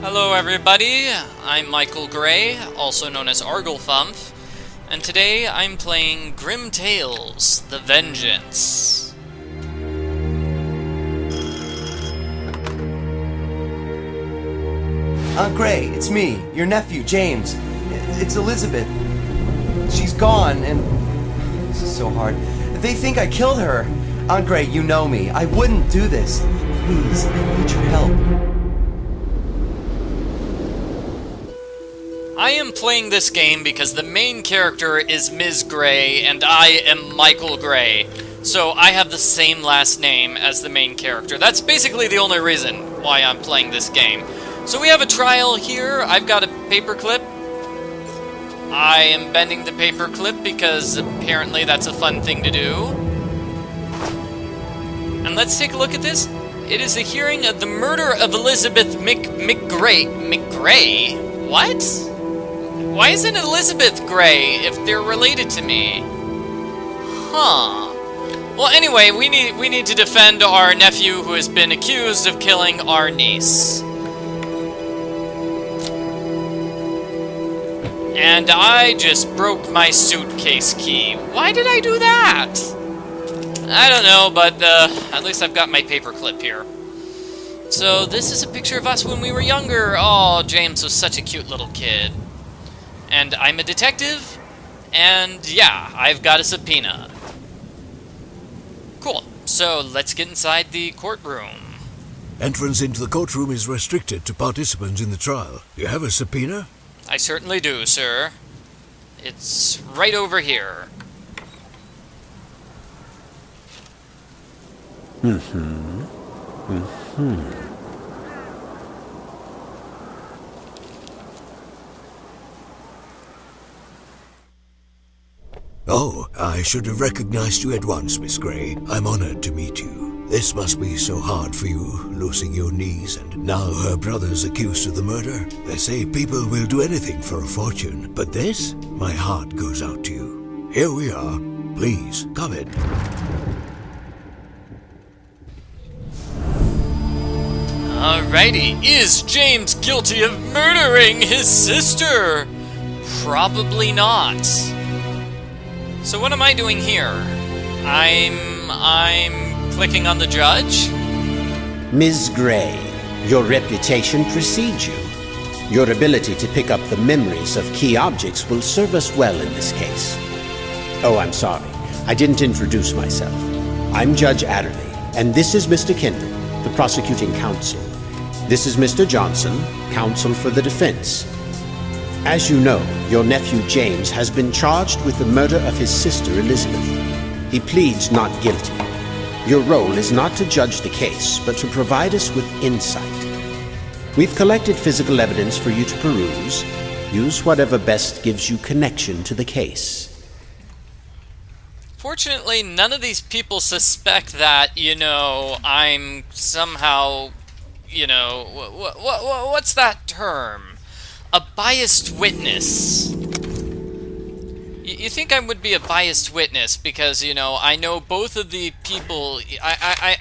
Hello everybody, I'm Michael Gray, also known as Arglefumph, and today I'm playing Grim Tales: The Vengeance. Aunt Gray, it's me, your nephew, James. It's Elizabeth. She's gone, and... this is so hard. They think I killed her. Aunt Gray, you know me. I wouldn't do this. Please, I need your help. I am playing this game because the main character is Ms. Gray, and I am Michael Gray. So I have the same last name as the main character. That's basically the only reason why I'm playing this game. So we have a trial here. I've got a paperclip. I am bending the paperclip because apparently that's a fun thing to do. And let's take a look at this. It is the hearing of the murder of Elizabeth McGray? What? Why isn't Elizabeth Gray if they're related to me? Huh. Well, anyway, we need to defend our nephew who has been accused of killing our niece. And I just broke my suitcase key. Why did I do that? I don't know, but at least I've got my paperclip here. So this is a picture of us when we were younger. Oh, James was such a cute little kid. And I'm a detective, and yeah, I've got a subpoena. Cool. So let's get inside the courtroom. Entrance into the courtroom is restricted to participants in the trial. You have a subpoena? I certainly do, sir. It's right over here. Oh, I should have recognized you at once, Miss Gray. I'm honored to meet you. This must be so hard for you, losing your niece and now her brother's accused of the murder. They say people will do anything for a fortune, but this? My heart goes out to you. Here we are. Please, come in. Alrighty, is James guilty of murdering his sister? Probably not. So what am I doing here? I'm clicking on the judge? Ms. Gray, your reputation precedes you. Your ability to pick up the memories of key objects will serve us well in this case. Oh, I'm sorry. I didn't introduce myself. I'm Judge Adderley, and this is Mr. Kendall, the prosecuting counsel. This is Mr. Johnson, counsel for the defense. As you know, your nephew James has been charged with the murder of his sister Elizabeth. He pleads not guilty. Your role is not to judge the case, but to provide us with insight. We've collected physical evidence for you to peruse. Use whatever best gives you connection to the case. Fortunately, none of these people suspect that, you know, I'm somehow... you know, what's that term? A biased witness. You think I would be a biased witness because, you know, I know both of the people. I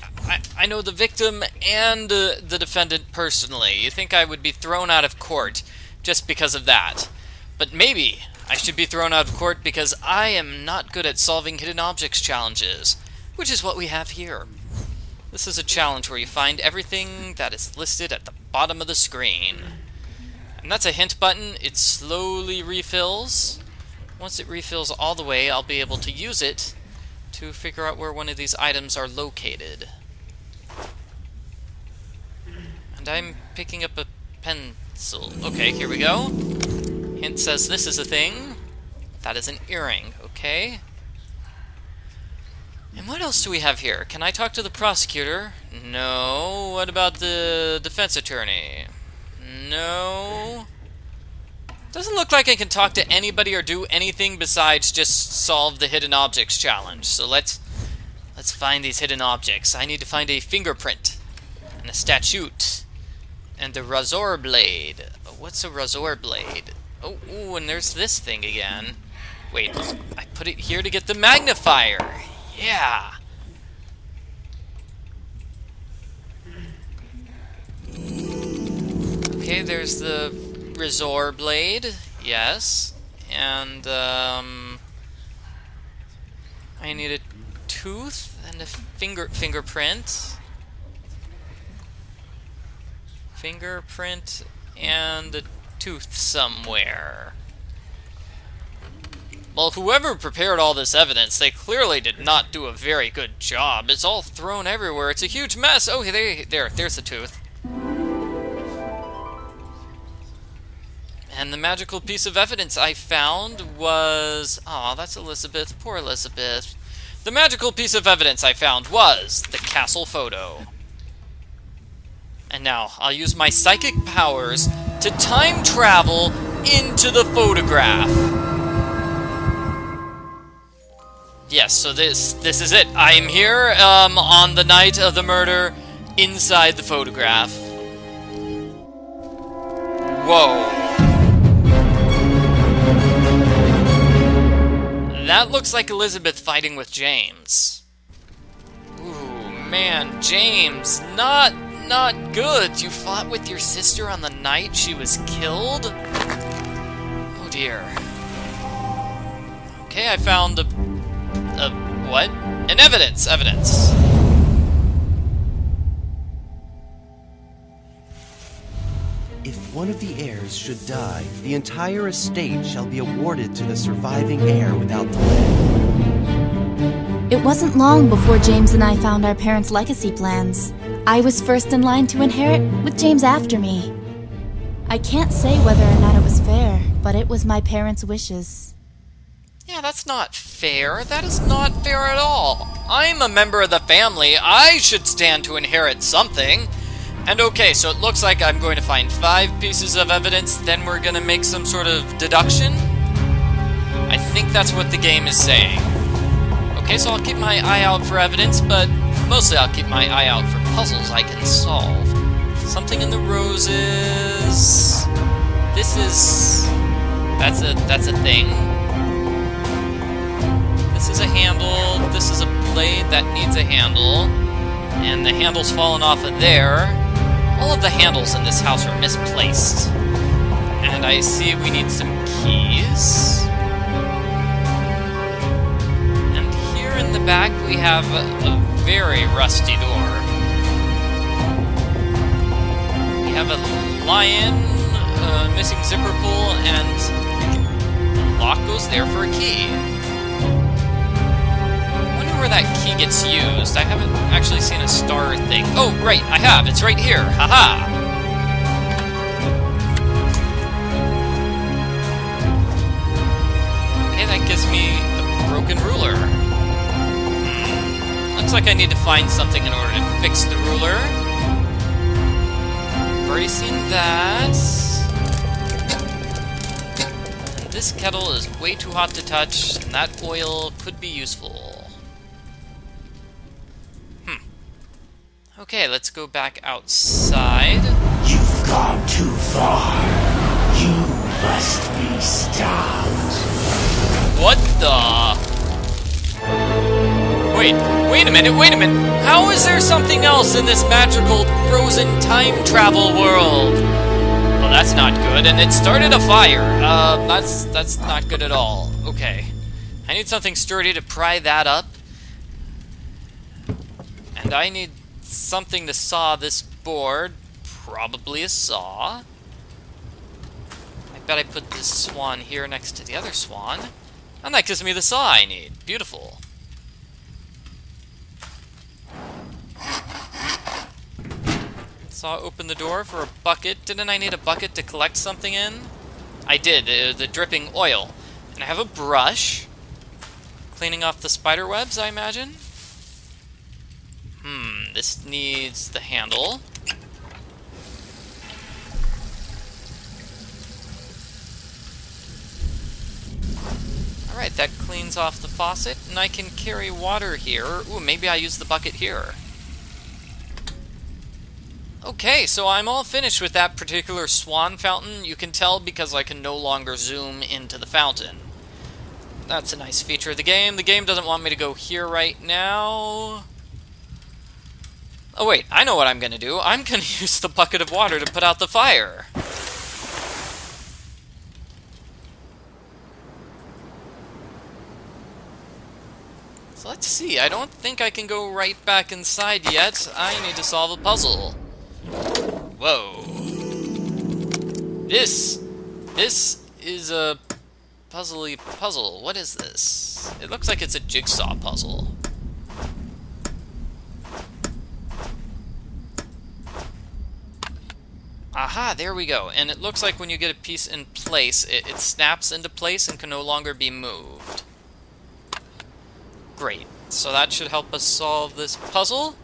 know the victim and the defendant personally. You think I would be thrown out of court just because of that. But maybe I should be thrown out of court because I am not good at solving hidden objects challenges, which is what we have here. This is a challenge where you find everything that is listed at the bottom of the screen. And that's a hint button. It slowly refills. Once it refills all the way, I'll be able to use it to figure out where one of these items are located. And I'm picking up a pencil. Okay, here we go. Hint says this is a thing. That is an earring. Okay. And what else do we have here? Can I talk to the prosecutor? No. What about the defense attorney? No. Doesn't look like I can talk to anybody or do anything besides just solve the hidden objects challenge. So let's find these hidden objects. I need to find a fingerprint and a statute and a razor blade. What's a razor blade? Oh, ooh, and there's this thing again. Wait, I put it here to get the magnifier. Yeah. I Okay, there's the Resor blade, yes, and I need a tooth and a fingerprint. Fingerprint and a tooth somewhere. Well, whoever prepared all this evidence, they clearly did not do a very good job. It's all thrown everywhere. It's a huge mess. Oh, there's the tooth. And the magical piece of evidence I found was... Aw, that's Elizabeth. Poor Elizabeth. The magical piece of evidence I found was the castle photo. And now, I'll use my psychic powers to time travel into the photograph. Yes, so this is it. I am here on the night of the murder inside the photograph. Whoa. That looks like Elizabeth fighting with James. Ooh, man, James, not good. You fought with your sister on the night she was killed? Oh dear. Okay, I found a what? An evidence. If one of the heirs should die, the entire estate shall be awarded to the surviving heir without delay. It wasn't long before James and I found our parents' legacy plans. I was first in line to inherit, with James after me. I can't say whether or not it was fair, but it was my parents' wishes. Yeah, that's not fair. That is not fair at all. I'm a member of the family. I should stand to inherit something. And okay, so it looks like I'm going to find 5 pieces of evidence, then we're going to make some sort of deduction? I think that's what the game is saying. Okay, so I'll keep my eye out for evidence, but mostly I'll keep my eye out for puzzles I can solve. Something in the roses... This is... That's a thing. This is a handle, this is a blade that needs a handle, and the handle's fallen off of there. All of the handles in this house are misplaced. And I see we need some keys. And here in the back we have a very rusty door. We have a lion, a missing zipper pull, and the lock goes there for a key. I wonder where that key gets used. I haven't actually seen a star thing. Oh, right, I have. It's right here. Haha. Okay, that gives me a broken ruler. Looks like I need to find something in order to fix the ruler. Bracing that. And this kettle is way too hot to touch, and that oil could be useful. Okay, let's go back outside. You've gone too far. You must be stopped. What the? Wait a minute. How is there something else in this magical frozen time travel world? Well, that's not good, and it started a fire. That's not good at all. Okay. I need something sturdy to pry that up. And I need something to saw this board. Probably a saw. I bet I put this swan here next to the other swan. And that gives me the saw I need. Beautiful. Saw opened the door for a bucket. Didn't I need a bucket to collect something in? I did. The dripping oil. And I have a brush. Cleaning off the spider webs, I imagine. This needs the handle. Alright, that cleans off the faucet, and I can carry water here. Ooh, maybe I use the bucket here. Okay, so I'm all finished with that particular swan fountain. You can tell because I can no longer zoom into the fountain. That's a nice feature of the game. The game doesn't want me to go here right now. Oh wait, I know what I'm gonna do. I'm gonna use the bucket of water to put out the fire. So let's see, I don't think I can go right back inside yet. I need to solve a puzzle. Whoa. This is a puzzly puzzle. What is this? It looks like it's a jigsaw puzzle. Aha, there we go. And it looks like when you get a piece in place, it snaps into place and can no longer be moved. Great. So that should help us solve this puzzle.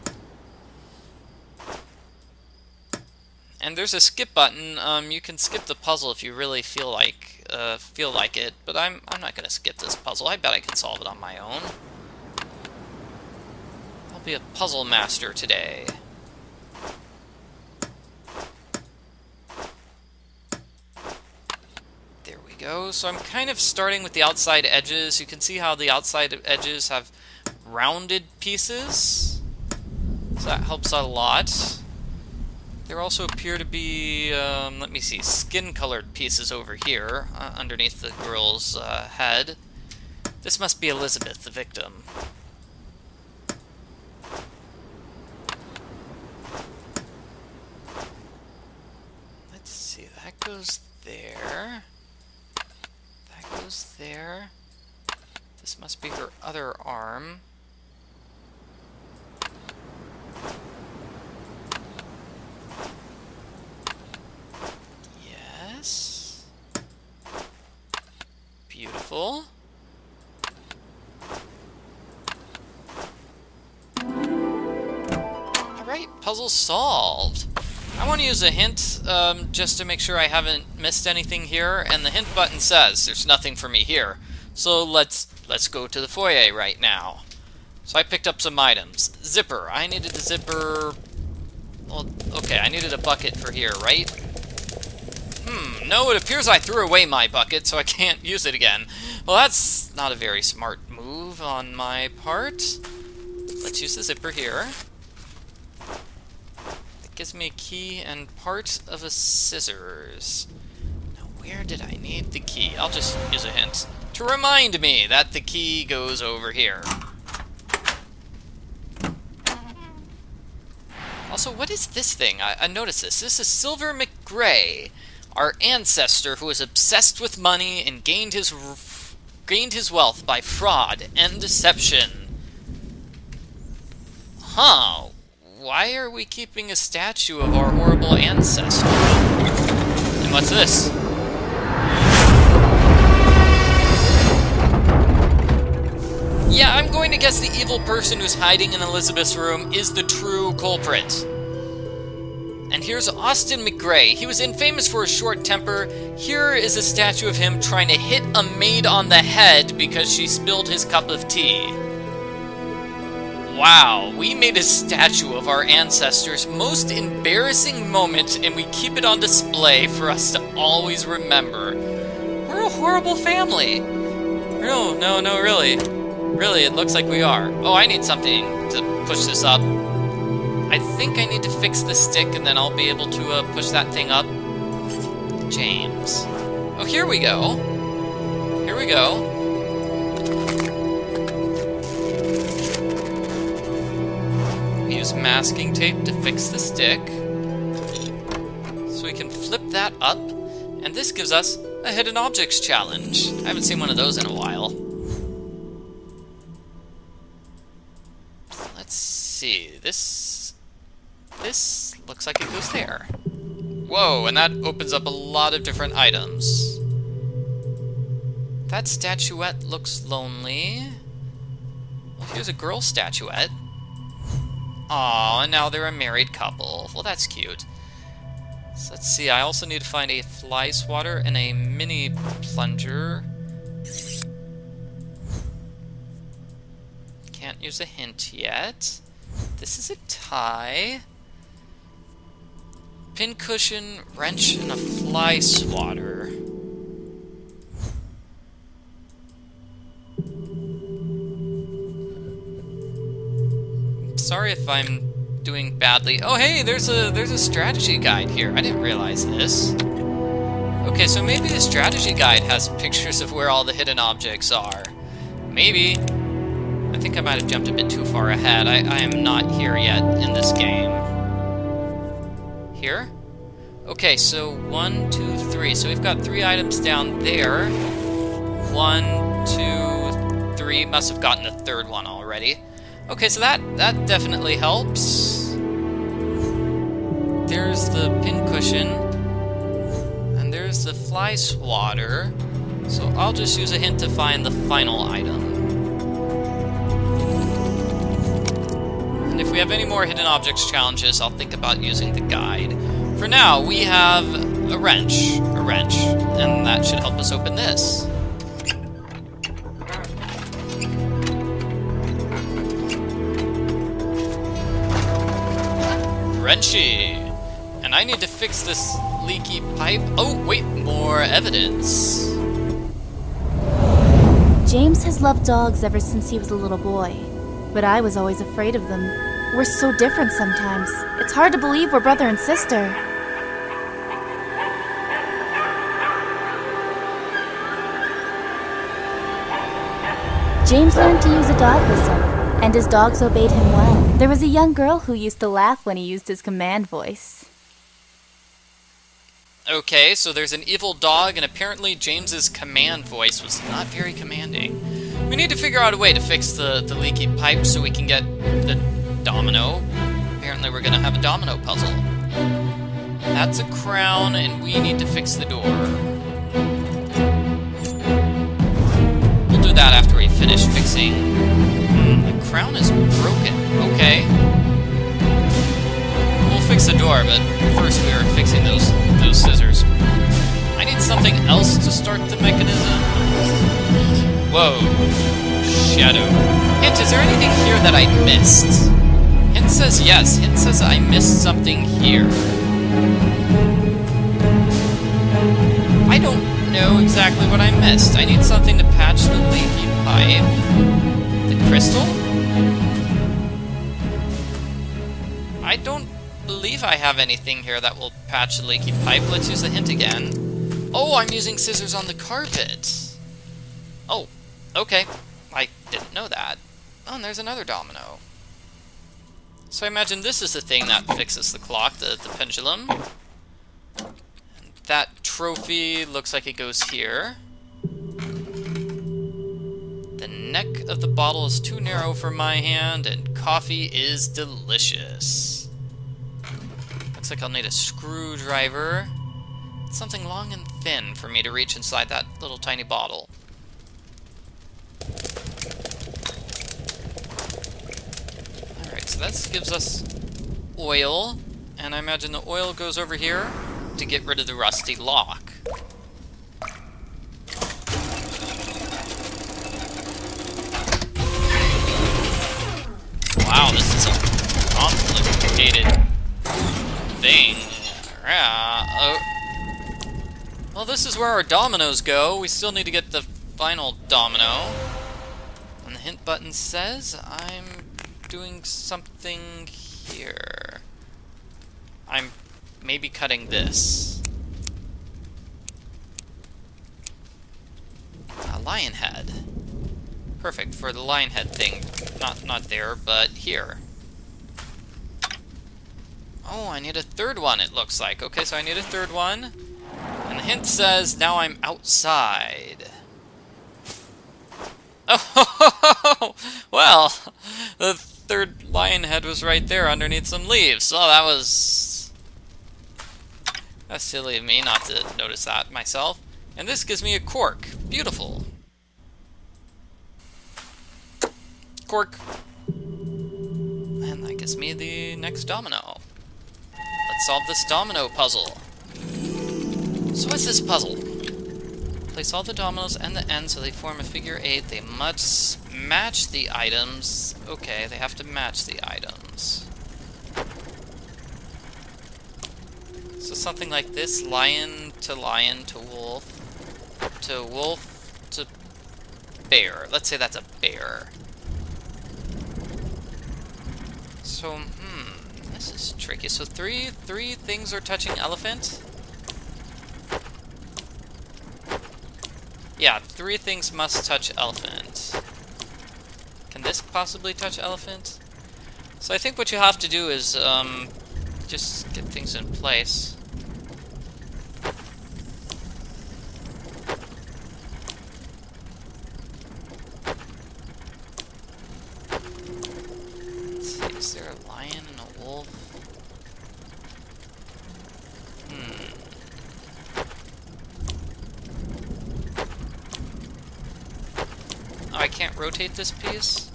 And there's a skip button. You can skip the puzzle if you really feel like it. But I'm not gonna skip this puzzle. I bet I can solve it on my own. I'll be a puzzle master today. There we go. So I'm kind of starting with the outside edges. You can see how the outside edges have rounded pieces. So that helps out a lot. There also appear to be, let me see, skin-colored pieces over here, underneath the girl's head. This must be Elizabeth, the victim. Let's see, that goes there. That goes there. This must be her other arm. Beautiful. Alright, puzzle solved. I want to use a hint just to make sure I haven't missed anything here, and the hint button says there's nothing for me here. So let's go to the foyer right now. So I picked up some items. Zipper. I needed a zipper. Well, okay, I needed a bucket for here, right? No, it appears I threw away my bucket, so I can't use it again. Well, that's not a very smart move on my part. Let's use the zipper here. It gives me a key and part of a scissors. Now, where did I need the key? I'll just use a hint to remind me that the key goes over here. Also, what is this thing? I noticed this. This is Silver McGray. Our ancestor who was obsessed with money and gained his wealth by fraud and deception. Huh. Why are we keeping a statue of our horrible ancestor? And what's this? Yeah, I'm going to guess the evil person who's hiding in Elizabeth's room is the true culprit. And here's Austin McGray. He was infamous for his short temper. Here is a statue of him trying to hit a maid on the head because she spilled his cup of tea. Wow, we made a statue of our ancestors' most embarrassing moment, and we keep it on display for us to always remember. We're a horrible family. No, really. Really, it looks like we are. Oh, I need something to push this up. I think I need to fix the stick, and then I'll be able to push that thing up. James. Oh, here we go. Here we go. We use masking tape to fix the stick. So we can flip that up, and this gives us a hidden objects challenge. I haven't seen one of those in a while. Let's see. This looks like it goes there. Whoa, and that opens up a lot of different items. That statuette looks lonely. Well, here's a girl statuette. Aw, and now they're a married couple. Well, that's cute. So let's see, I also need to find a fly swatter and a mini plunger. Can't use a hint yet. This is a tie. Pincushion, wrench, and a fly swatter. Sorry if I'm doing badly. Oh, hey, there's a strategy guide here. I didn't realize this. Okay, so maybe the strategy guide has pictures of where all the hidden objects are. Maybe. I think I might have jumped a bit too far ahead. I am not here yet in this game. Here? Okay, so 1, 2, 3. So we've got 3 items down there. 1, 2, 3. Must have gotten the third one already. Okay, so that definitely helps. There's the pincushion. And there's the fly swatter. So I'll just use a hint to find the final item. And if we have any more hidden objects challenges, I'll think about using the guide. For now, we have a wrench. And that should help us open this. Wrenchy! And I need to fix this leaky pipe. Oh, wait, more evidence. James has loved dogs ever since he was a little boy. But I was always afraid of them. We're so different sometimes. It's hard to believe we're brother and sister. James learned to use a dog whistle, and his dogs obeyed him well. There was a young girl who used to laugh when he used his command voice. Okay, so there's an evil dog, and apparently James's command voice was not very commanding. We need to figure out a way to fix the leaky pipe so we can get the domino. Apparently we're gonna have a domino puzzle. That's a crown, and we need to fix the door. We'll do that after we finish fixing. The crown is broken. Okay. We'll fix the door, but first we are fixing those scissors. I need something else to start the mechanism. Whoa. Shadow. Hint, is there anything here that I missed? Hint says yes. Hint says I missed something here. I don't know exactly what I missed. I need something to patch the leaky pipe. The crystal? I don't believe I have anything here that will patch the leaky pipe. Let's use the hint again. Oh, I'm using scissors on the carpet. Oh. Okay, I didn't know that. Oh, and there's another domino. So I imagine this is the thing that fixes the clock, the pendulum. And that trophy looks like it goes here. The neck of the bottle is too narrow for my hand, and coffee is delicious. Looks like I'll need a screwdriver. It's something long and thin for me to reach inside that little tiny bottle. So that gives us oil, and I imagine the oil goes over here to get rid of the rusty lock. Wow, this is a complicated thing. Well, this is where our dominoes go. We still need to get the final domino. And the hint button says I'm doing something here. I'm maybe cutting this. A lion head. Perfect for the lion head thing. Not there, but here. Oh, I need a third one, it looks like. Okay, so I need a third one. And the hint says, now I'm outside. Oh, well, the third lion head was right there underneath some leaves. So that's silly of me not to notice that myself. And this gives me a cork. Beautiful. Cork. And that gives me the next domino. Let's solve this domino puzzle. So what's this puzzle? Place all the dominoes and the end so they form a figure 8. They must match the items. Okay, they have to match the items. So something like this, lion to wolf to bear. Let's say that's a bear. So, This is tricky. So three things are touching elephant. Yeah, three things must touch elephant. Can this possibly touch elephant? So I think what you have to do is just get things in place. Let's see, is there a lion and a wolf? Oh, I can't rotate this piece?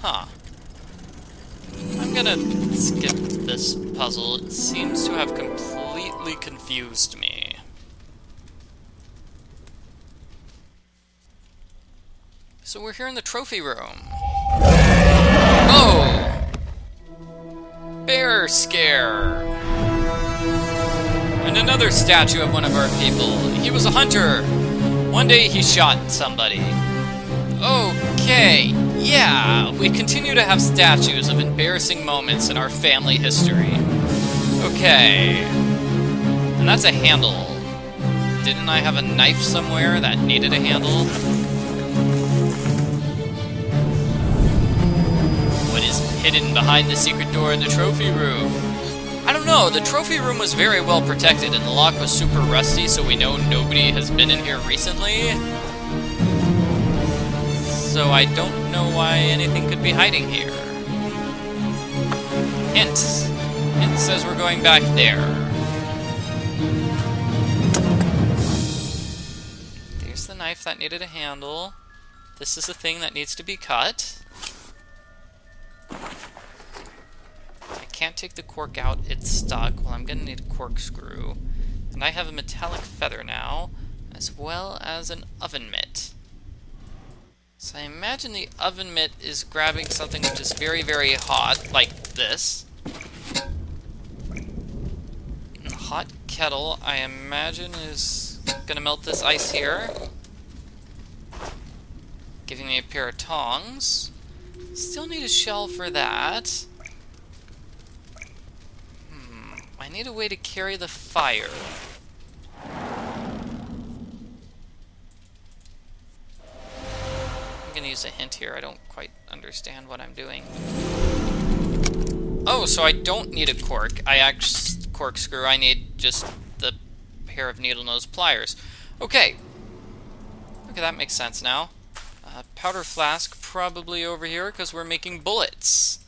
Huh. I'm gonna skip this puzzle. It seems to have completely confused me. So we're here in the trophy room. Oh! Bear scare! And another statue of one of our people. He was a hunter. One day he shot somebody. Okay. Yeah, we continue to have statues of embarrassing moments in our family history. Okay. And that's a handle. Didn't I have a knife somewhere that needed a handle? What is hidden behind the secret door in the trophy room? I don't know, the trophy room was very well protected and the lock was super rusty, so we know nobody has been in here recently. So I don't know why anything could be hiding here. Hint! Hint says we're going back there. There's the knife that needed a handle. This is the thing that needs to be cut. I can't take the cork out, it's stuck. Well, I'm gonna need a corkscrew. And I have a metallic feather now, as well as an oven mitt. So I imagine the oven mitt is grabbing something which is very, very hot, like this. And the hot kettle, I imagine, is gonna melt this ice here. Giving me a pair of tongs. Still need a shell for that. I need a way to carry the fire. I'm gonna use a hint here. I don't quite understand what I'm doing. Oh, so I don't need a cork. Corkscrew. I need just the pair of needle-nose pliers. Okay. Okay, that makes sense now. Powder flask probably over here because we're making bullets.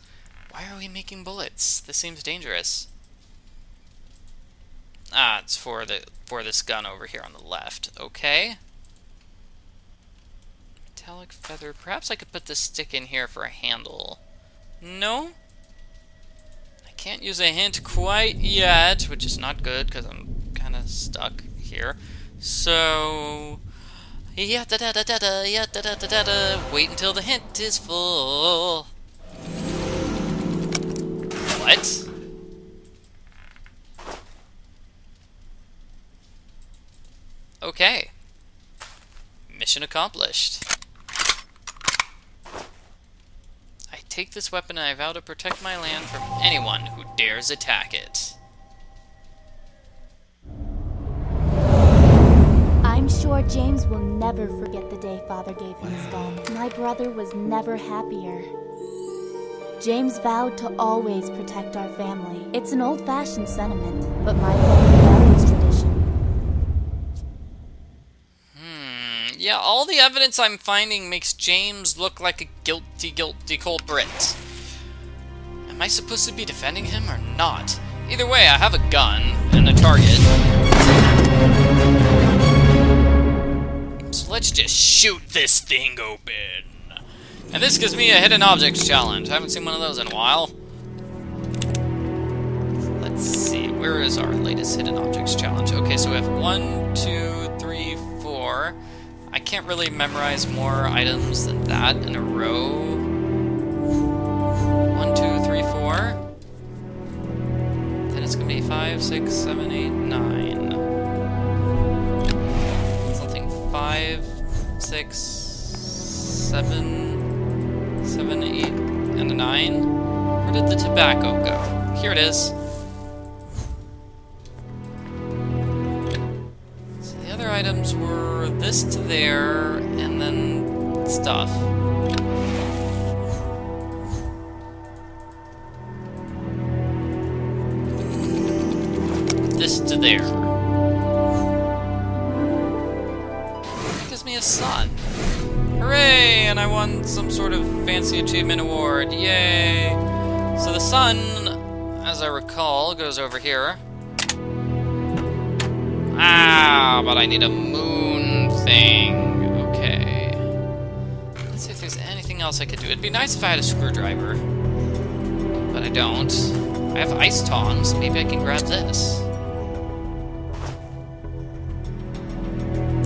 Why are we making bullets? This seems dangerous. Ah, it's for this gun over here on the left. Okay. Metallic feather. Perhaps I could put this stick in here for a handle. No? I can't use a hint quite yet, which is not good because I'm kind of stuck here. So... Wait until the hint is full. What? Okay. Mission accomplished. I take this weapon and I vow to protect my land from anyone who dares attack it. I'm sure James will never forget the day Father gave him his gun. My brother was never happier. James vowed to always protect our family. It's an old-fashioned sentiment, but my family values tradition. Yeah, all the evidence I'm finding makes James look like a guilty culprit. Am I supposed to be defending him or not? Either way, I have a gun and a target. So let's just shoot this thing open. And this gives me a hidden objects challenge. I haven't seen one of those in a while. Let's see, where is our latest hidden objects challenge? Okay, so we have 1, 2, 3, 4... I can't really memorize more items than that in a row. 1, 2, 3, 4. Then it's gonna be 5, 6, 7, 8, 9. Something 5, 6, 7, 8, and a 9. Where did the tobacco go? Here it is. So the other items were this to there, and then stuff. This to there. Son. Hooray! And I won some sort of fancy achievement award. Yay! So the sun, as I recall, goes over here. Ah, but I need a moon thing. Okay. Let's see if there's anything else I could do. It'd be nice if I had a screwdriver. But I don't. I have ice tongs. Maybe I can grab this.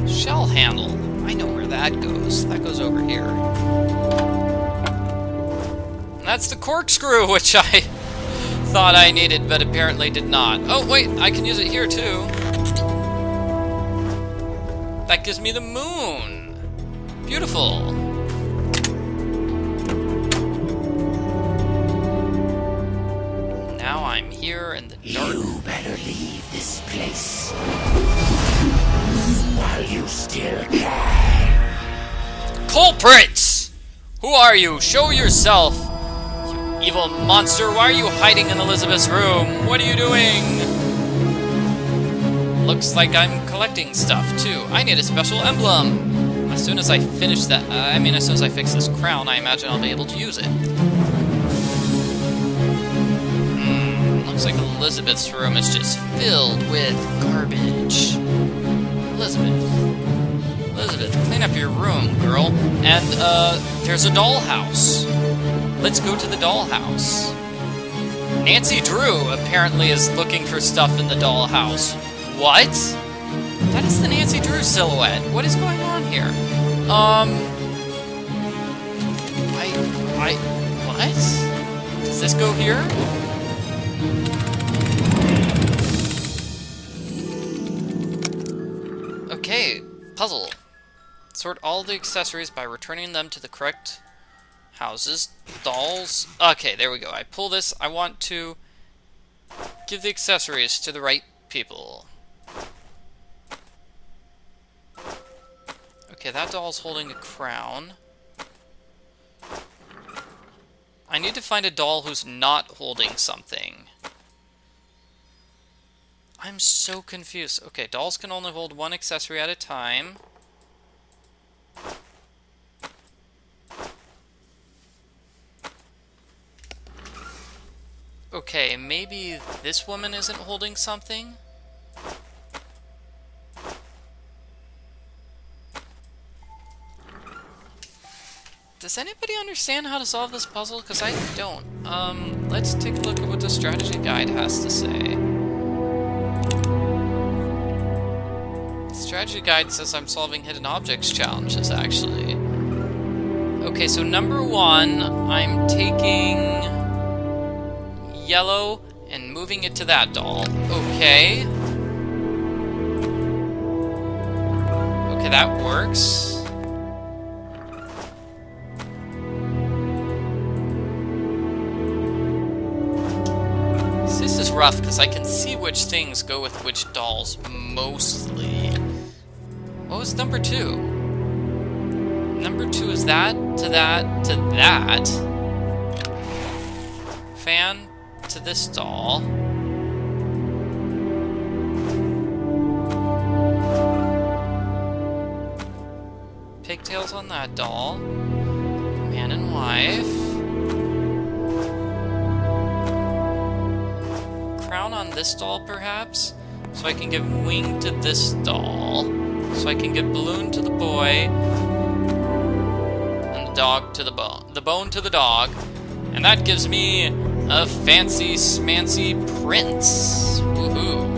Shell handle. I know where that goes. That goes over here. And that's the corkscrew, which I thought I needed, but apparently did not. Oh, wait, I can use it here, too. That gives me the moon. Beautiful. Now I'm here in the dark. You better leave this place. While you still can. Culprits! Who are you? Show yourself! You evil monster, why are you hiding in Elizabeth's room? What are you doing? Looks like I'm collecting stuff, too. I need a special emblem. As soon as I finish that, as soon as I fix this crown, I imagine I'll be able to use it. Looks like Elizabeth's room is just filled with garbage. Elizabeth, clean up your room, girl. And, there's a dollhouse. Let's go to the dollhouse. Nancy Drew apparently is looking for stuff in the dollhouse. What? That is the Nancy Drew silhouette. What is going on here? What? Does this go here? Okay, puzzle. Sort all the accessories by returning them to the correct houses. Dolls. Okay, there we go. I pull this. I want to give the accessories to the right people. Okay, that doll's holding a crown. I need to find a doll who's not holding something. I'm so confused. Okay, dolls can only hold one accessory at a time. Okay, maybe this woman isn't holding something? Does anybody understand how to solve this puzzle? Because I don't. Let's take a look at what the strategy guide has to say. Strategy guide says I'm solving hidden objects challenges, actually. Okay, so number one, I'm taking yellow and moving it to that doll. Okay. Okay, that works. So this is rough, because I can see which things go with which dolls, mostly. What was number two? Number two is that, to that, to that. Fan, to this doll. Pigtails on that doll. Man and wife. Crown on this doll, perhaps? So I can give wing to this doll. So I can give balloon to the boy, and the dog to the bone. The bone to the dog. And that gives me a fancy, smancy prince. Woohoo.